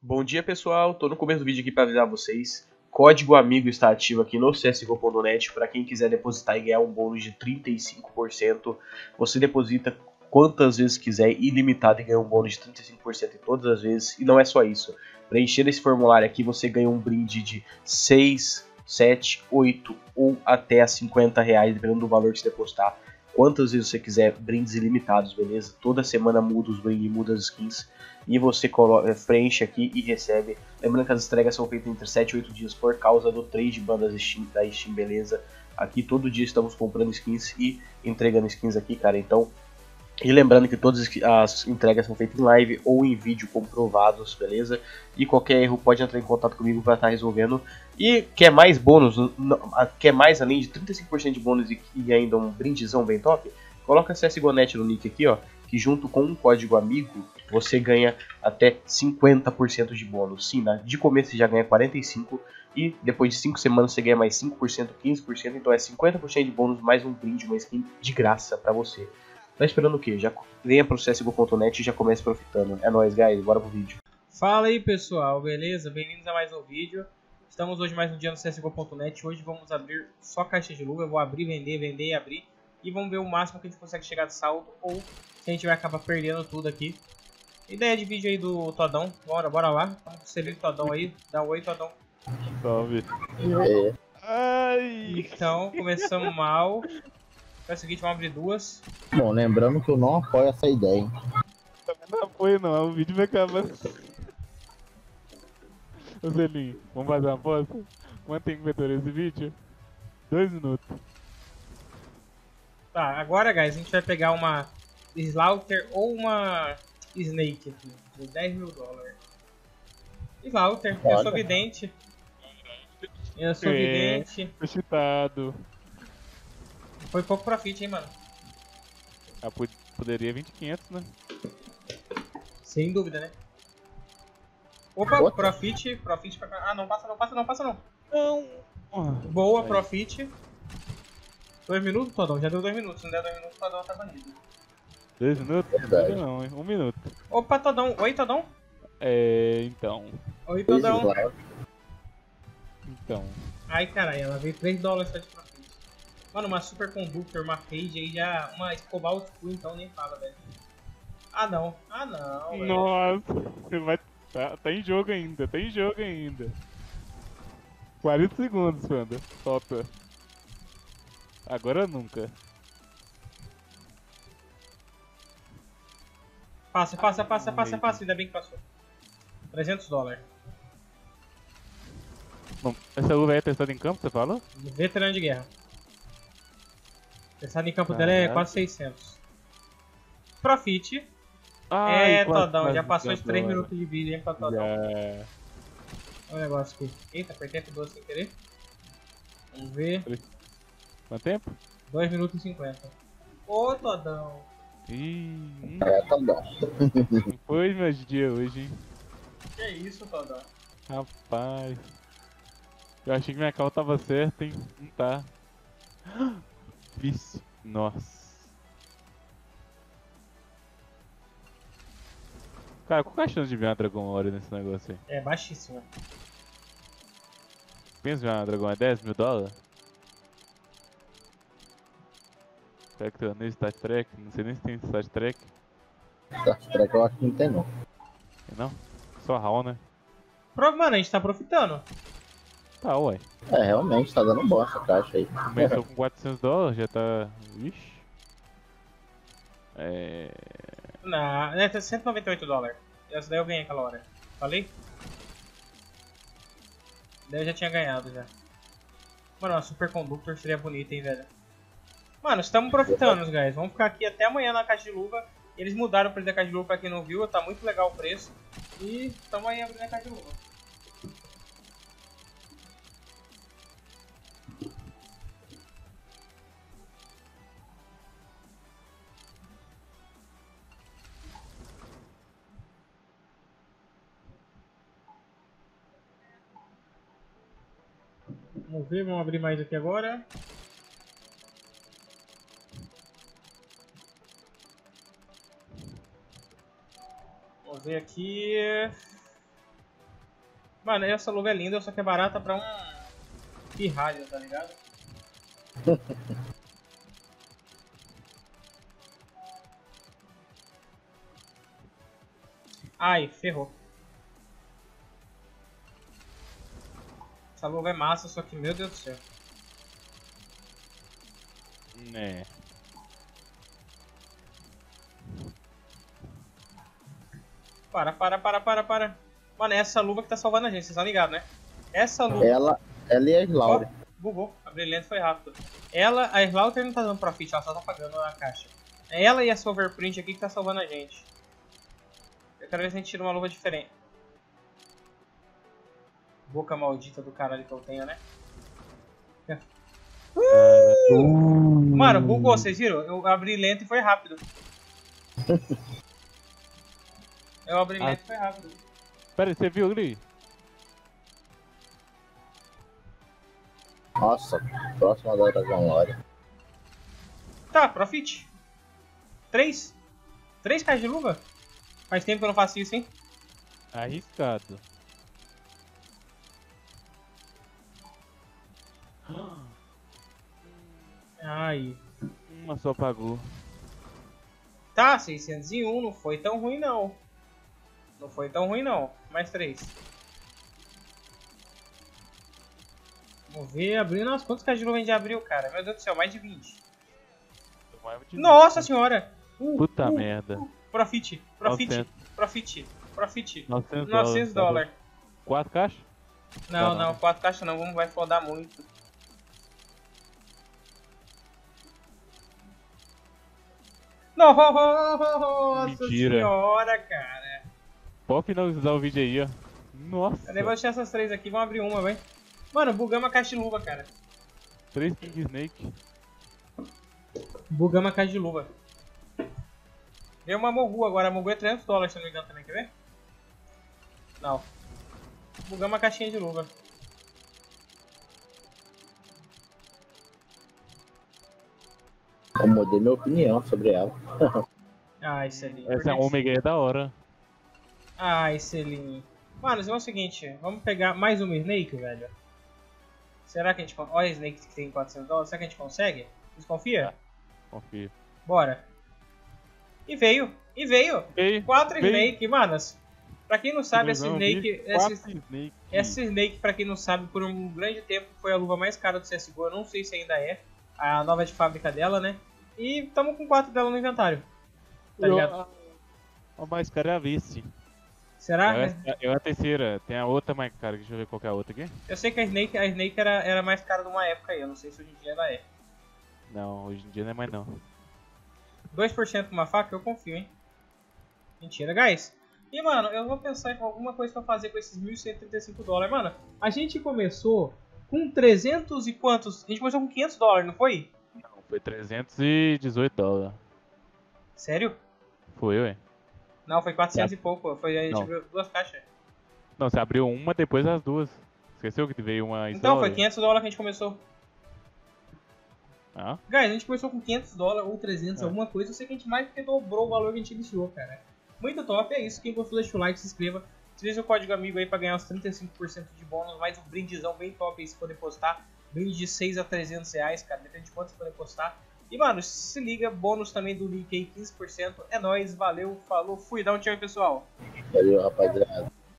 Bom dia pessoal, estou no começo do vídeo aqui para avisar vocês, Código Amigo está ativo aqui no CSGO.net, para quem quiser depositar e ganhar um bônus de 35%, você deposita quantas vezes quiser, ilimitado, e ganha um bônus de 35% em todas as vezes, e não é só isso, preenchendo esse formulário aqui você ganha um brinde de 6, 7, 8 ou até R$50, dependendo do valor que você depositar, quantas vezes você quiser, brindes ilimitados, beleza? Toda semana muda os brindes, muda as skins e você coloca, preenche aqui e recebe. Lembrando que as entregas são feitas entre 7 e 8 dias por causa do trade ban da Steam, beleza? Aqui todo dia estamos comprando skins e entregando skins aqui, cara, então... E lembrando que todas as entregas são feitas em live ou em vídeo comprovados, beleza? E qualquer erro pode entrar em contato comigo para estar resolvendo. E quer mais bônus? Quer mais além de 35% de bônus e ainda um brindezão bem top? Coloca CSGO.net no link aqui, ó, que junto com um código amigo você ganha até 50% de bônus. Sim, de começo você já ganha 45% e depois de 5 semanas você ganha mais 5%, 15%, então é 50% de bônus mais um brinde, uma skin de graça para você. Tá esperando o quê? Já venha pro CSGO.net e já comece profitando. É nóis, guys. Bora pro vídeo. Fala aí, pessoal. Beleza? Bem-vindos a mais um vídeo. Estamos hoje mais um dia no CSGO.net. Hoje vamos abrir só caixa de luva. Eu vou abrir, vender e abrir. E vamos ver o máximo que a gente consegue chegar de saldo ou se a gente vai acabar perdendo tudo aqui. Ideia de vídeo aí do Todão. Bora lá. Vamos receber o Todão aí. Dá um oi, Todão. Salve. Ai. Então, começamos mal. É o seguinte, vamos abrir duas. Bom, lembrando que eu não apoio essa ideia, hein? Também não apoio não, o vídeo vai acabar. Ô Zelinho, vamos fazer uma aposta? Quanto tem que vetor esse vídeo? 2 minutos. Tá, agora, guys, a gente vai pegar uma Slaughter ou uma Snake aqui, de $10.000. Slaughter, eu sou vidente. Eu sou vidente. Tô chitado. Foi pouco profit, hein, mano? Ah, poderia 20.500, né? Sem dúvida, né? Opa, what? Profit pra cá. Ah, não, passa não. Não. Boa, profit. 2 minutos, Todão? Já deu 2 minutos. Se não der 2 minutos, Todão tá banido. 2 minutos? Verdade. Não, hein? 1 minuto. Opa, Todão. Oi, Todão? É, então. Oi, Todão. Então. Ai, caralho, ela veio $3 só de profit. Mano, uma Super Conductor, uma Page aí já. Uma Cobalt, então nem fala, velho. Ah não. Véio. Nossa, mas tá em jogo ainda. 40 segundos, Fanda. Topa. Agora nunca. Passa. Ainda bem que passou. $300. Bom, essa luva aí é testada em campo, você falou? Veteran de guerra. Pensado em campo dela é quase 600. Profit. Ai, é, Todão, já passou os 3 minutos de vídeo, hein, pra Todão. Yeah. Olha o negócio aqui. Eita, apertei F12 sem querer. Vamos ver. Quanto tempo? 2 minutos e 50. Ô, Todão. Ih. É, Todão. Foi meu dia hoje, hein. Que isso, Todão. Rapaz. Eu achei que minha call tava certa, hein. Não tá. Vixe, nossa. Cara, qual é a chance de vir uma Dragon Ore nesse negócio aí? É baixíssima. Pensa em uma Dragon Ore, $10.000? Será que tem torneio de Star Trek? Não sei nem se tem Star Trek. Star Trek eu acho que não tem não. Tem não? Só a Raul, né? Mano, a gente tá profitando. Tá, ué. É, realmente, tá dando boa essa caixa aí. Começou com $400, já tá... Ixi. É... Não, é $198. Essa daí eu ganhei aquela hora. Falei? Daí eu já tinha ganhado, já. Mano, uma Super Conductor seria bonita, hein, velho. Mano, estamos profitando, os guys. Vamos ficar aqui até amanhã na caixa de luva. Eles mudaram o preço da caixa de luva pra quem não viu. Tá muito legal o preço. E estamos aí abrindo a caixa de luva. Vamos ver, vamos abrir mais aqui agora. Vamos ver aqui. Mano, essa luva é linda, só que é barata pra uma pirralha, tá ligado? Ai, ferrou. Essa luva é massa, só que meu Deus do céu. Né. Para. Mano, é essa luva que tá salvando a gente, vocês estão ligados, né? Essa luva. Ela e a Slaughter. Oh, bugou, a brilhante foi rápido. Ela, a Slaughter não tá dando profit, ela só tá pagando na caixa. É ela e essa Overprint aqui que tá salvando a gente. Eu quero ver se a gente tira uma luva diferente. Boca maldita do caralho que eu tenho, né? Mano, bugou, vocês viram? Eu abri lento e foi rápido. Eu abri lento e foi rápido. Pera aí, você viu ali? Nossa, próxima agora da hora. Tá, profit. 3 caixas de luva? Faz tempo que eu não faço isso, hein? Arriscado. Ai. Uma só pagou. Tá, 601, não foi tão ruim não. Não foi tão ruim não. Mais 3. Vamos ver, abriu. Nossa, quantos caixas de luva a gente abriu, cara? Meu Deus do céu, mais de 20. Nossa senhora! Puta merda. Profit. $900. 4 caixas? Não, 4 caixas não, vamos, vai fodar muito. Nossa senhora, cara. Pode finalizar o vídeo aí, ó. Nossa. Eu vou achar essas 3 aqui, vamos abrir uma, vai. Mano, bugamos a caixa de luva, cara. 3 Kings Snake. Bugamos a caixa de luva. Deu uma Mogu agora, a Mogu é $300, se não me engano também, quer ver? Não. Bugamos a caixinha de luva. Eu mudei minha opinião sobre ela. Ah, excelente. Essa Omega é da hora. Ah, excelente. Mano, então é o seguinte, vamos pegar mais uma Snake, velho. Será que a gente consegue? Olha a Snake que tem $400, será que a gente consegue? Vocês confiam? Confio. Bora. E veio. 4 Snake, manas. Pra quem não sabe, essa Snake... Essa Snake, pra quem não sabe, por um grande tempo foi a luva mais cara do CSGO, eu não sei se ainda é. A nova de fábrica dela, né? E tamo com 4 dela no inventário. Tá ligado? A mais cara é a Vice. Será? É a terceira. Tem a outra mais cara. Deixa eu ver qual que é a outra aqui. Eu sei que a Snake era mais cara de uma época aí. Eu não sei se hoje em dia ela é. Não, hoje em dia não é mais não. 2% com uma faca? Eu confio, hein? Mentira, guys. E, mano, eu vou pensar em alguma coisa pra fazer com esses $1.135. Mano, a gente começou... Com 300 e quantos? A gente começou com $500, não foi? Não, foi $318. Sério? Foi, ué. Não, foi 400 e pouco. Foi, a gente abriu 2 caixas. Não, você abriu uma, depois as 2. Esqueceu que veio uma... Então, foi $500 que a gente começou. Ah? Guys, a gente começou com $500 ou 300, alguma coisa. Eu sei que a gente mais que dobrou o valor que a gente iniciou, cara. Muito top, é isso. Quem gostou, deixa o like, se inscreva. Utilize o código amigo aí pra ganhar uns 35% de bônus, mais um brindezão bem top aí se poder postar. Brinde de R$6 a R$300, cara, depende de quanto você poder postar. E, mano, se liga, bônus também do link aí, 15%. É nóis, valeu, falou, fui, dá um tchau aí, pessoal. Valeu, rapaziada.